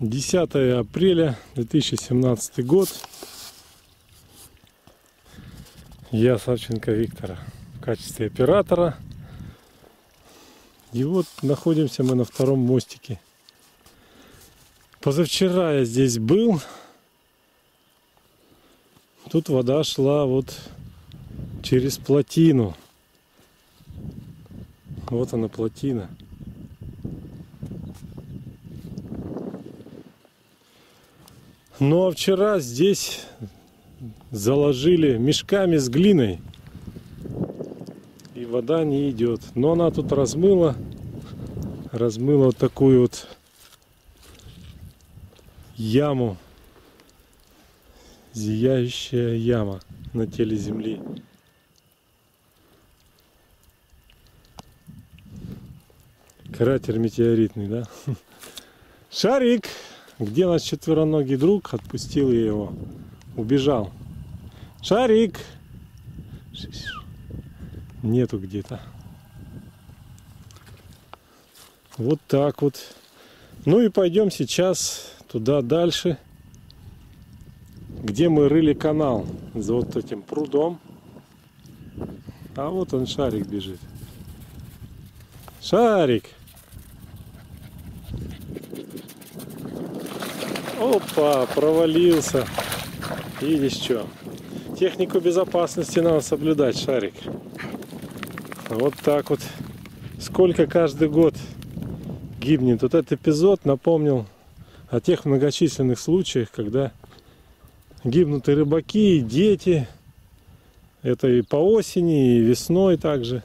10 апреля 2017 год. Я Савченко Виктора в качестве оператора. И вот находимся мы на втором мостике. Позавчера я здесь был. Тут вода шла вот через плотину. Вот она, плотина. Ну а вчера здесь заложили мешками с глиной, и вода не идет. Но она тут размыла вот такую вот яму, зияющая яма на теле земли. Кратер метеоритный, да? Шарик! Где наш четвероногий друг? Отпустил я его. Убежал. Шарик! Нету где-то. Вот так вот. Ну и пойдем сейчас туда дальше, где мы рыли канал за вот этим прудом. А вот он, шарик, бежит. Шарик! Опа, провалился. Видишь что? Технику безопасности надо соблюдать, шарик. Вот так вот. Сколько каждый год гибнет. Вот этот эпизод напомнил о тех многочисленных случаях, когда гибнут и рыбаки, и дети. Это и по осени, и весной также.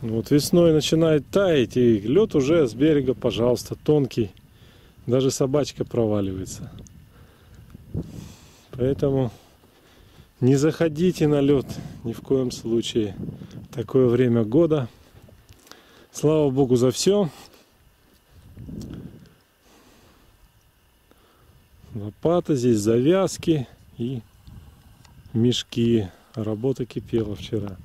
Вот весной начинает таять, и лед уже с берега, пожалуйста, тонкий. Даже собачка проваливается. Поэтому не заходите на лед ни в коем случае. Такое время года. Слава Богу за все. Лопата здесь, завязки и мешки. Работа кипела вчера.